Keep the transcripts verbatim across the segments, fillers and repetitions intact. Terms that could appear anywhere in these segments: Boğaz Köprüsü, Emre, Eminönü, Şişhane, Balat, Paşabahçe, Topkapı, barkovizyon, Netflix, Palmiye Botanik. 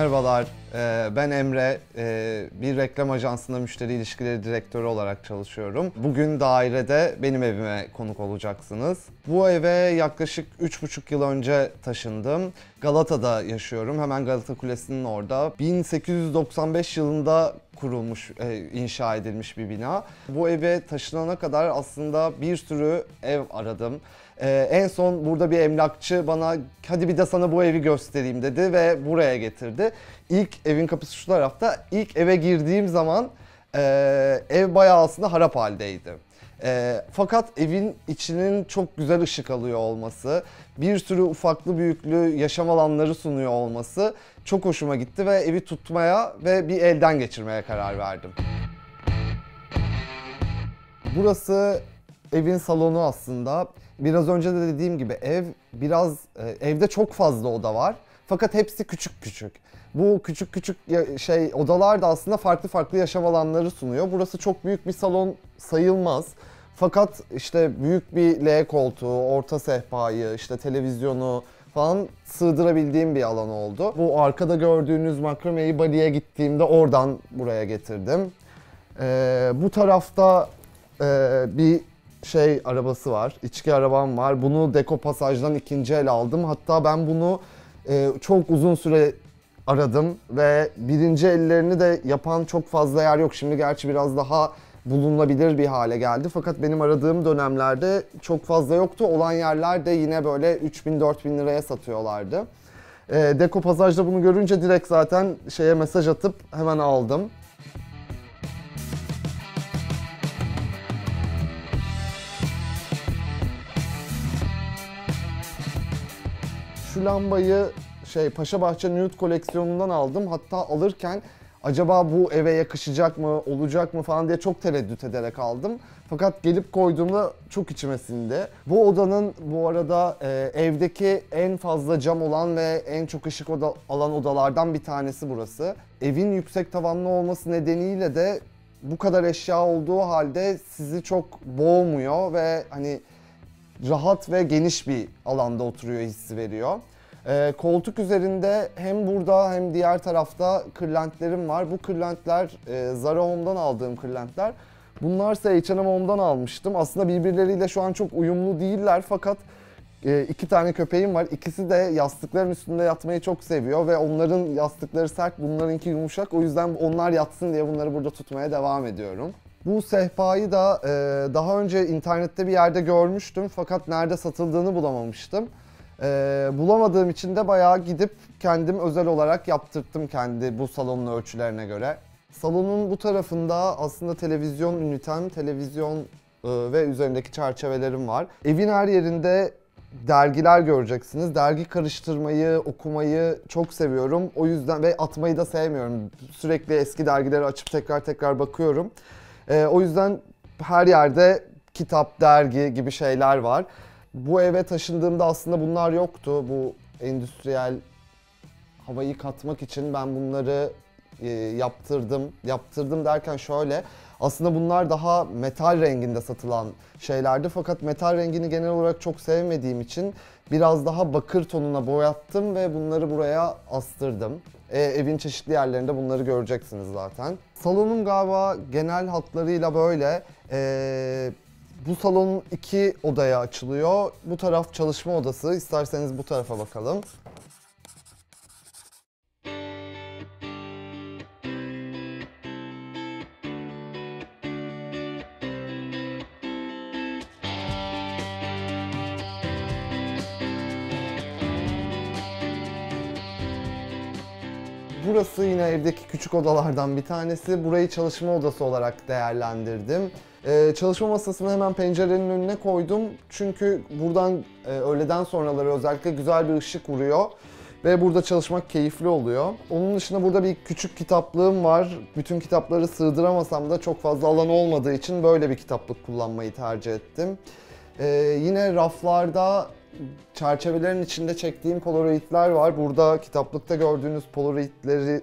Merhabalar, ben Emre. Bir reklam ajansında müşteri ilişkileri direktörü olarak çalışıyorum. Bugün dairede benim evime konuk olacaksınız. Bu eve yaklaşık üç buçuk yıl önce taşındım. Galata'da yaşıyorum, hemen Galata Kulesi'nin orada. bin sekiz yüz doksan beş yılında kurulmuş, inşa edilmiş bir bina. Bu eve taşınana kadar aslında bir sürü ev aradım. Ee, en son burada bir emlakçı bana hadi bir de sana bu evi göstereyim dedi ve buraya getirdi. İlk evin kapısı şu tarafta. İlk eve girdiğim zaman e, ev bayağı aslında harap haldeydi. E, fakat evin içinin çok güzel ışık alıyor olması, bir sürü ufaklı büyüklü yaşam alanları sunuyor olması çok hoşuma gitti ve evi tutmaya ve bir elden geçirmeye karar verdim. Burası evin salonu aslında. Biraz önce de dediğim gibi ev biraz evde çok fazla oda var. Fakat hepsi küçük küçük. Bu küçük küçük şey odalar da aslında farklı farklı yaşam alanları sunuyor. Burası çok büyük bir salon sayılmaz. Fakat işte büyük bir L koltuğu, orta sehpayı, işte televizyonu falan sığdırabildiğim bir alan oldu. Bu arkada gördüğünüz makrameyi Bali'ye gittiğimde oradan buraya getirdim. Ee, bu tarafta e, bir şey arabası var, içki arabam var. Bunu Deko Pasaj'dan ikinci el aldım. Hatta ben bunu e, çok uzun süre aradım ve birinci ellerini de yapan çok fazla yer yok. Şimdi gerçi biraz daha bulunabilir bir hale geldi. Fakat benim aradığım dönemlerde çok fazla yoktu. Olan yerlerde yine böyle üç bin dört bin liraya satıyorlardı. E, Deko Pasaj'da bunu görünce direkt zaten şeye mesaj atıp hemen aldım. Şu lambayı şey Paşabahçe Nude koleksiyonundan aldım. Hatta alırken acaba bu eve yakışacak mı, olacak mı falan diye çok tereddüt ederek aldım. Fakat gelip koyduğumda çok içime sindi. Bu odanın bu arada e, evdeki en fazla cam olan ve en çok ışık oda, alan odalardan bir tanesi burası. Evin yüksek tavanlı olması nedeniyle de bu kadar eşya olduğu halde sizi çok boğmuyor ve hani rahat ve geniş bir alanda oturuyor hissi veriyor. Ee, koltuk üzerinde hem burada hem diğer tarafta kırlentlerim var. Bu kırlentler e, Zara Home'dan aldığım kırlentler. Bunlarsa H and M Home'dan almıştım. Aslında birbirleriyle şu an çok uyumlu değiller fakat e, iki tane köpeğim var. İkisi de yastıkların üstünde yatmayı çok seviyor ve onların yastıkları sert, bunlarınki yumuşak. O yüzden onlar yatsın diye bunları burada tutmaya devam ediyorum. Bu sehpayı da e, daha önce internette bir yerde görmüştüm fakat nerede satıldığını bulamamıştım. E, bulamadığım için de bayağı gidip kendim özel olarak yaptırttım kendi bu salonun ölçülerine göre. Salonun bu tarafında aslında televizyon ünitem, televizyon e, ve üzerindeki çerçevelerim var. Evin her yerinde dergiler göreceksiniz. Dergi karıştırmayı, okumayı çok seviyorum. O yüzden ve atmayı da sevmiyorum. Sürekli eski dergileri açıp tekrar tekrar bakıyorum. Ee, o yüzden her yerde kitap, dergi gibi şeyler var. Bu eve taşındığımda aslında bunlar yoktu. Bu endüstriyel havayı katmak için ben bunları e, yaptırdım. Yaptırdım derken şöyle, aslında bunlar daha metal renginde satılan şeylerdi. Fakat metal rengini genel olarak çok sevmediğim için biraz daha bakır tonuna boyattım ve bunları buraya astırdım. E, evin çeşitli yerlerinde bunları göreceksiniz zaten. Salonun galiba genel hatlarıyla böyle. E, bu salonun iki odaya açılıyor. Bu taraf çalışma odası. İsterseniz bu tarafa bakalım. Burası yine evdeki küçük odalardan bir tanesi. Burayı çalışma odası olarak değerlendirdim. Ee, çalışma masasını hemen pencerenin önüne koydum. Çünkü buradan e, öğleden sonraları özellikle güzel bir ışık vuruyor. Ve burada çalışmak keyifli oluyor. Onun dışında burada bir küçük kitaplığım var. Bütün kitapları sığdıramasam da çok fazla alan olmadığı için böyle bir kitaplık kullanmayı tercih ettim. Ee, yine raflarda çerçevelerin içinde çektiğim polaroidler var. Burada kitaplıkta gördüğünüz polaroidleri,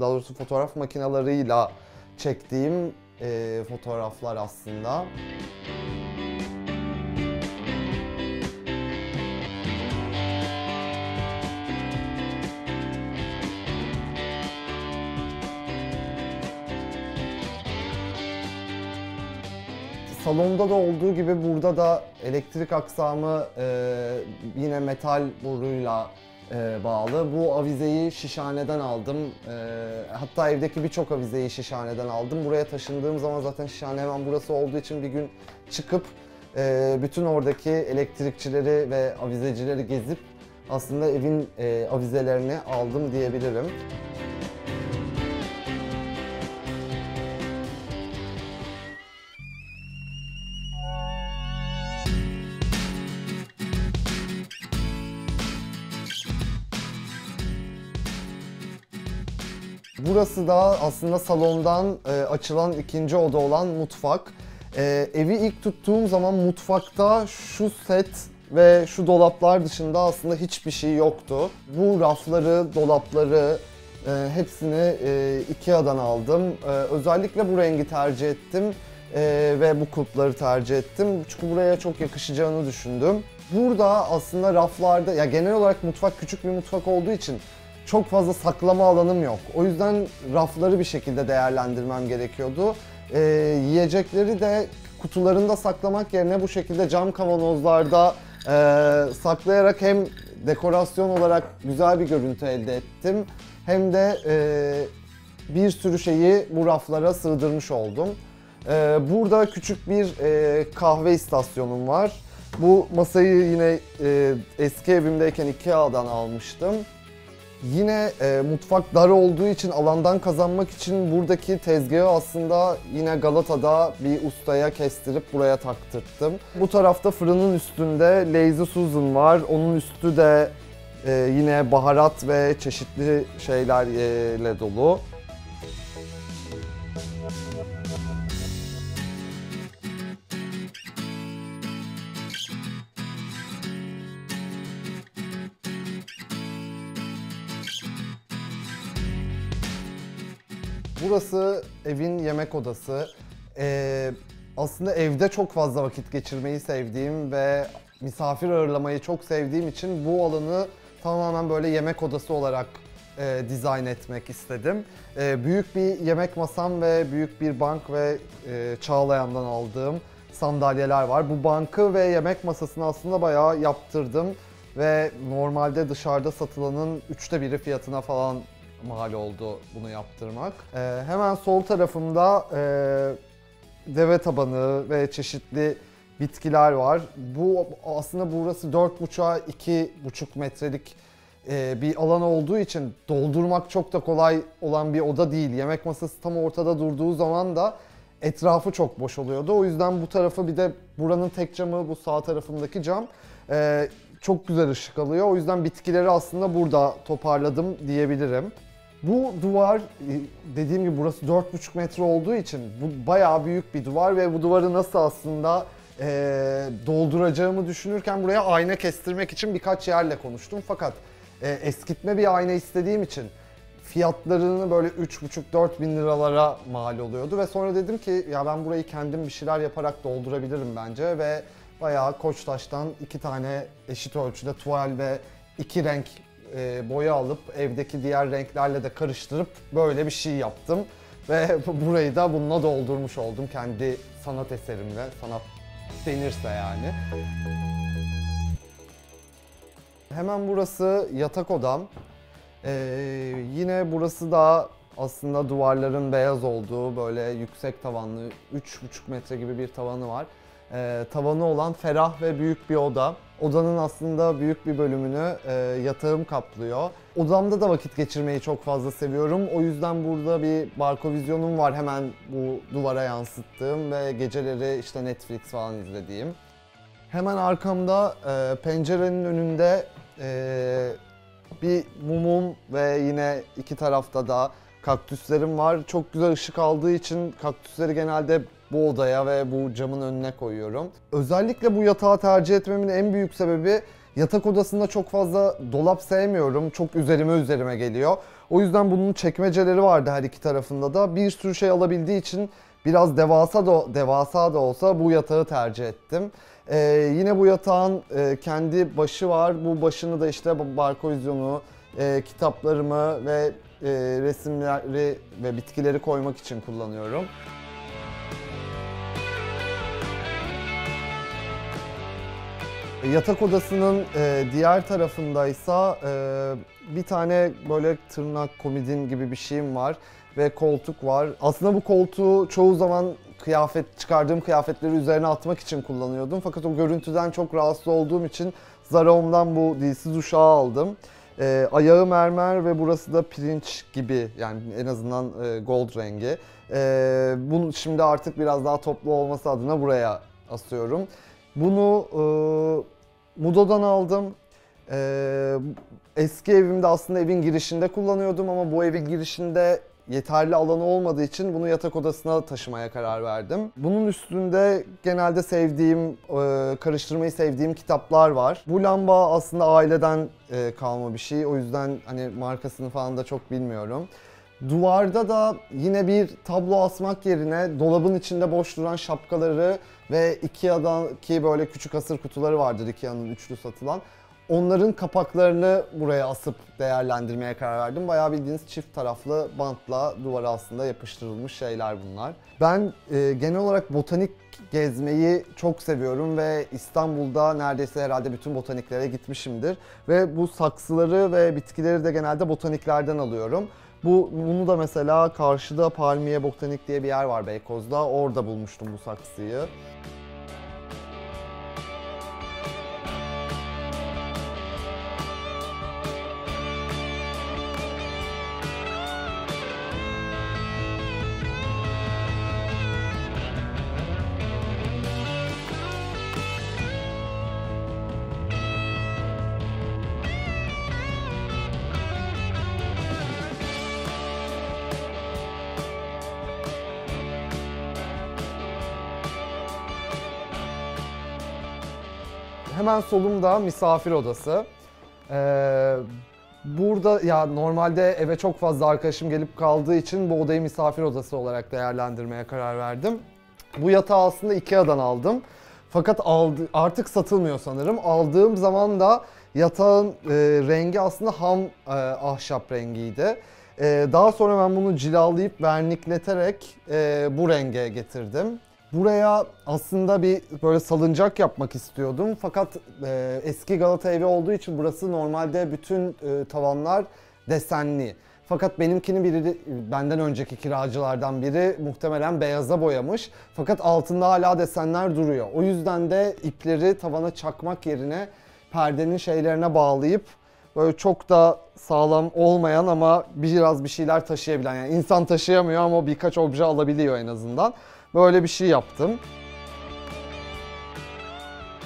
daha doğrusu fotoğraf makinalarıyla çektiğim e, fotoğraflar aslında. Salonda da olduğu gibi burada da elektrik aksamı e, yine metal boruyla e, bağlı. Bu avizeyi Şişhane'den aldım. E, hatta evdeki birçok avizeyi Şişhane'den aldım. Buraya taşındığım zaman zaten Şişhane hemen burası olduğu için bir gün çıkıp e, bütün oradaki elektrikçileri ve avizecileri gezip aslında evin e, avizelerini aldım diyebilirim. Burası da aslında salondan e, açılan ikinci oda olan mutfak. E, evi ilk tuttuğum zaman mutfakta şu set ve şu dolaplar dışında aslında hiçbir şey yoktu. Bu rafları, dolapları e, hepsini e, Ikea'dan aldım. E, özellikle bu rengi tercih ettim e, ve bu kulpları tercih ettim. Çünkü buraya çok yakışacağını düşündüm. Burada aslında raflarda, ya genel olarak mutfak küçük bir mutfak olduğu için çok fazla saklama alanım yok. O yüzden rafları bir şekilde değerlendirmem gerekiyordu. Ee, yiyecekleri de kutularında saklamak yerine bu şekilde cam kavanozlarda e, saklayarak hem dekorasyon olarak güzel bir görüntü elde ettim, hem de e, bir sürü şeyi bu raflara sığdırmış oldum. E, burada küçük bir e, kahve istasyonum var. Bu masayı yine e, eski evimdeyken Ikea'dan almıştım. Yine e, mutfak dar olduğu için alandan kazanmak için buradaki tezgahı aslında yine Galata'da bir ustaya kestirip buraya taktırttım. Bu tarafta fırının üstünde Lazy Susan var. Onun üstü de e, yine baharat ve çeşitli şeylerle dolu. Burası evin yemek odası. Ee, aslında evde çok fazla vakit geçirmeyi sevdiğim ve misafir ağırlamayı çok sevdiğim için bu alanı tamamen böyle yemek odası olarak e, dizayn etmek istedim. Ee, büyük bir yemek masam ve büyük bir bank ve e, Çağlayan'dan aldığım sandalyeler var. Bu bankı ve yemek masasını aslında bayağı yaptırdım ve normalde dışarıda satılanın üçte biri fiyatına falan mal oldu bunu yaptırmak. Ee, hemen sol tarafımda e, deve tabanı ve çeşitli bitkiler var. Bu aslında burası dört buçuğa iki buçuk metrelik e, bir alan olduğu için doldurmak çok da kolay olan bir oda değil. Yemek masası tam ortada durduğu zaman da etrafı çok boş oluyordu. O yüzden bu tarafı, bir de buranın tek camı bu sağ tarafımdaki cam. E, çok güzel ışık alıyor. O yüzden bitkileri aslında burada toparladım diyebilirim. Bu duvar, dediğim gibi burası dört buçuk metre olduğu için bu bayağı büyük bir duvar ve bu duvarı nasıl aslında e, dolduracağımı düşünürken buraya ayna kestirmek için birkaç yerle konuştum. Fakat e, eskitme bir ayna istediğim için fiyatlarını böyle üç buçuk dört bin liralara mal oluyordu ve sonra dedim ki ya ben burayı kendim bir şeyler yaparak doldurabilirim bence ve bayağı Koçtaş'tan iki tane eşit ölçüde tuval ve iki renk e, boya alıp evdeki diğer renklerle de karıştırıp böyle bir şey yaptım. Ve burayı da bununla doldurmuş oldum kendi sanat eserimle, sanat denirse yani. Hemen burası yatak odam. Ee, yine burası da aslında duvarların beyaz olduğu böyle yüksek tavanlı üç buçuk metre gibi bir tavanı var. E, tavanı olan ferah ve büyük bir oda. Odanın aslında büyük bir bölümünü e, yatağım kaplıyor. Odamda da vakit geçirmeyi çok fazla seviyorum. O yüzden burada bir barkovizyonum var hemen bu duvara yansıttığım ve geceleri işte Netflix falan izlediğim. Hemen arkamda e, pencerenin önünde e, bir mumum ve yine iki tarafta da kaktüslerim var. Çok güzel ışık aldığı için kaktüsleri genelde bu odaya ve bu camın önüne koyuyorum. Özellikle bu yatağı tercih etmemin en büyük sebebi yatak odasında çok fazla dolap sevmiyorum. Çok üzerime üzerime geliyor. O yüzden bunun çekmeceleri vardı her iki tarafında da. Bir sürü şey alabildiği için biraz devasa da, devasa da olsa bu yatağı tercih ettim. Ee, yine bu yatağın e, kendi başı var. Bu başını da işte barkovizyonu, e, kitaplarımı ve e, resimleri ve bitkileri koymak için kullanıyorum. Yatak odasının e, diğer tarafındaysa e, bir tane böyle tırnak komodin gibi bir şeyim var ve koltuk var. Aslında bu koltuğu çoğu zaman kıyafet çıkardığım kıyafetleri üzerine atmak için kullanıyordum. Fakat o görüntüden çok rahatsız olduğum için Zara Home'dan bu dilsiz uşağı aldım. E, ayağı mermer ve burası da pirinç gibi, yani en azından e, gold rengi. E, bunu şimdi artık biraz daha toplu olması adına buraya asıyorum. Bunu e, Mudo'dan aldım. E, eski evimde aslında evin girişinde kullanıyordum ama bu evin girişinde yeterli alanı olmadığı için bunu yatak odasına taşımaya karar verdim. Bunun üstünde genelde sevdiğim, e, karıştırmayı sevdiğim kitaplar var. Bu lamba aslında aileden e, kalma bir şey. O yüzden hani markasını falan da çok bilmiyorum. Duvarda da yine bir tablo asmak yerine dolabın içinde boş duran şapkaları ve Ikea'daki böyle küçük asır kutuları vardır, Ikea'nın üçlü satılan. Onların kapaklarını buraya asıp değerlendirmeye karar verdim. Bayağı bildiğiniz çift taraflı bantla duvara aslında yapıştırılmış şeyler bunlar. Ben e, genel olarak botanik gezmeyi çok seviyorum ve İstanbul'da neredeyse herhalde bütün botaniklere gitmişimdir. Ve bu saksıları ve bitkileri de genelde botaniklerden alıyorum. Bu, bunu da mesela karşıda Palmiye Botanik diye bir yer var Beykoz'da. Orada bulmuştum bu saksıyı. Hemen solumda misafir odası. Ee, burada ya normalde eve çok fazla arkadaşım gelip kaldığı için bu odayı misafir odası olarak değerlendirmeye karar verdim. Bu yatağı aslında Ikea'dan aldım. Fakat aldı, artık satılmıyor sanırım. Aldığım zaman da yatağın e, rengi aslında ham e, ahşap rengiydi. E, daha sonra ben bunu cilalayıp vernikleterek e, bu renge getirdim. Buraya aslında bir böyle salıncak yapmak istiyordum fakat e, eski Galata evi olduğu için burası normalde bütün e, tavanlar desenli. Fakat benimkini biri, benden önceki kiracılardan biri muhtemelen beyaza boyamış. Fakat altında hala desenler duruyor. O yüzden de ipleri tavana çakmak yerine perdenin şeylerine bağlayıp böyle çok da sağlam olmayan ama biraz bir şeyler taşıyabilen, yani insan taşıyamıyor ama birkaç obje alabiliyor en azından. Böyle bir şey yaptım.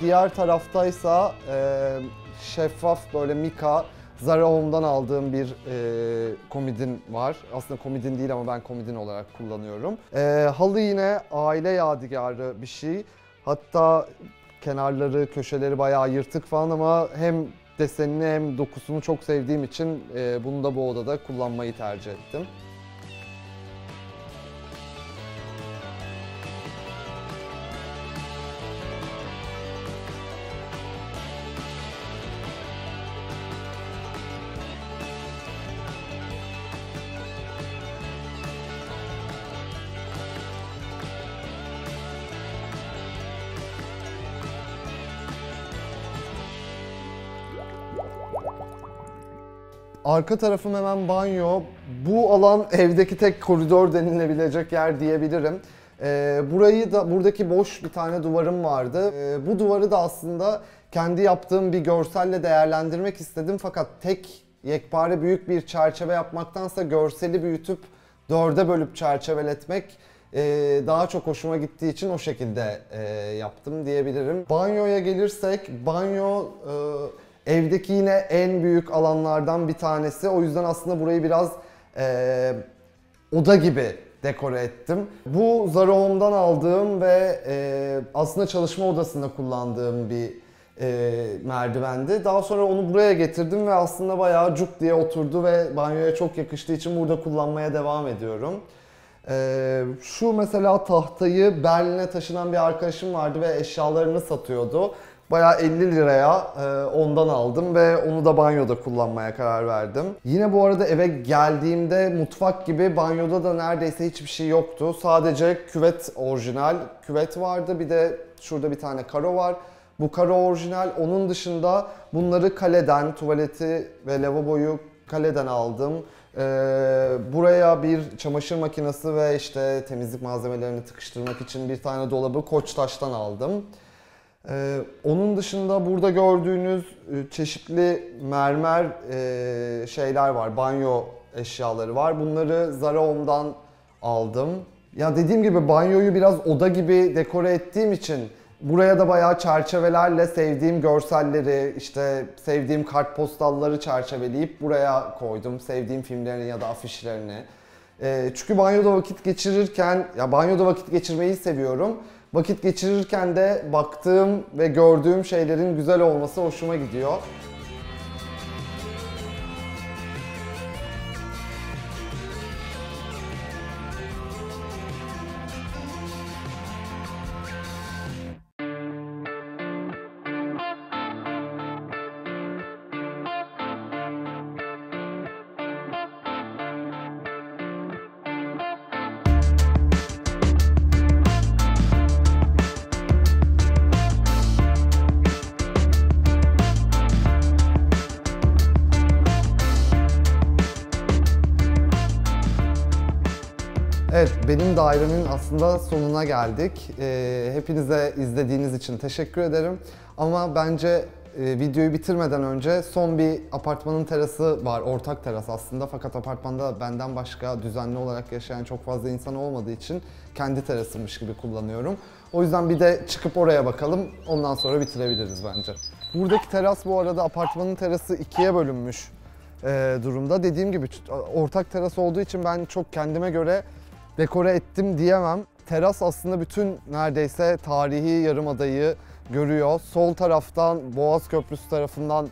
Diğer taraftaysa e, şeffaf böyle mika, Zara Home'dan aldığım bir e, komodin var. Aslında komodin değil ama ben komodin olarak kullanıyorum. E, halı yine aile yadigarı bir şey. Hatta kenarları, köşeleri bayağı yırtık falan ama hem desenini hem dokusunu çok sevdiğim için e, bunu da bu odada kullanmayı tercih ettim. Arka tarafım hemen banyo. Bu alan evdeki tek koridor denilebilecek yer diyebilirim. Ee, burayı da, buradaki boş bir tane duvarım vardı. Ee, bu duvarı da aslında kendi yaptığım bir görselle değerlendirmek istedim. Fakat tek yekpare büyük bir çerçeve yapmaktansa görseli büyütüp dörde bölüp çerçeveletmek e, daha çok hoşuma gittiği için o şekilde e, yaptım diyebilirim. Banyoya gelirsek, banyo... E, Evdeki yine en büyük alanlardan bir tanesi. O yüzden aslında burayı biraz e, oda gibi dekore ettim. Bu Zara Home'dan aldığım ve e, aslında çalışma odasında kullandığım bir e, merdivendi. Daha sonra onu buraya getirdim ve aslında bayağı cuk diye oturdu ve banyoya çok yakıştığı için burada kullanmaya devam ediyorum. E, şu mesela tahtayı Berlin'e taşınan bir arkadaşım vardı ve eşyalarını satıyordu. Bayağı elli liraya ondan aldım ve onu da banyoda kullanmaya karar verdim. Yine bu arada eve geldiğimde mutfak gibi banyoda da neredeyse hiçbir şey yoktu. Sadece küvet, orijinal küvet vardı. Bir de şurada bir tane karo var. Bu kare orijinal. Onun dışında bunları kaleden, tuvaleti ve lavaboyu kaleden aldım. Ee, buraya bir çamaşır makinesi ve işte temizlik malzemelerini tıkıştırmak için bir tane dolabı Koçtaş'tan aldım. Ee, onun dışında burada gördüğünüz çeşitli mermer e, şeyler var, banyo eşyaları var. Bunları Zara Home'dan aldım. Ya dediğim gibi banyoyu biraz oda gibi dekore ettiğim için buraya da bayağı çerçevelerle sevdiğim görselleri, işte sevdiğim kartpostalları çerçeveleyip buraya koydum. Sevdiğim filmlerini ya da afişlerini. Ee, çünkü banyoda vakit geçirirken, ya banyoda vakit geçirmeyi seviyorum. Vakit geçirirken de baktığım ve gördüğüm şeylerin güzel olması hoşuma gidiyor. Evet, benim dairemin aslında sonuna geldik. E, hepinize izlediğiniz için teşekkür ederim. Ama bence e, videoyu bitirmeden önce son bir apartmanın terası var, ortak teras aslında. Fakat apartmanda benden başka düzenli olarak yaşayan çok fazla insan olmadığı için kendi terasımmış gibi kullanıyorum. O yüzden bir de çıkıp oraya bakalım, ondan sonra bitirebiliriz bence. Buradaki teras bu arada apartmanın terası ikiye bölünmüş e, durumda. Dediğim gibi ortak teras olduğu için ben çok kendime göre dekore ettim diyemem. Teras aslında bütün neredeyse tarihi yarımadayı görüyor. Sol taraftan Boğaz Köprüsü tarafından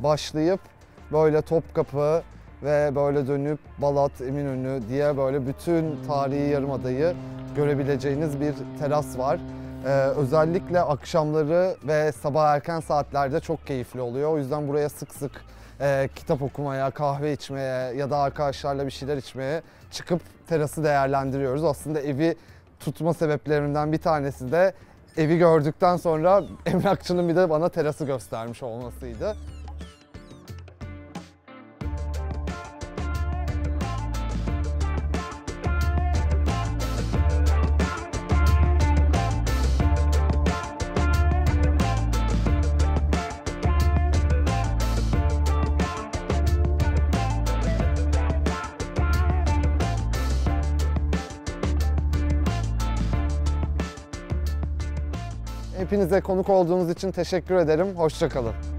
başlayıp böyle Topkapı ve böyle dönüp Balat, Eminönü diye böyle bütün tarihi yarımadayı görebileceğiniz bir teras var. Ee, özellikle akşamları ve sabah erken saatlerde çok keyifli oluyor. O yüzden buraya sık sık E, kitap okumaya, kahve içmeye ya da arkadaşlarla bir şeyler içmeye çıkıp terası değerlendiriyoruz. Aslında evi tutma sebeplerimden bir tanesi de evi gördükten sonra emlakçının bir de bana terası göstermiş olmasıydı. Hepinize konuk olduğunuz için teşekkür ederim. Hoşça kalın.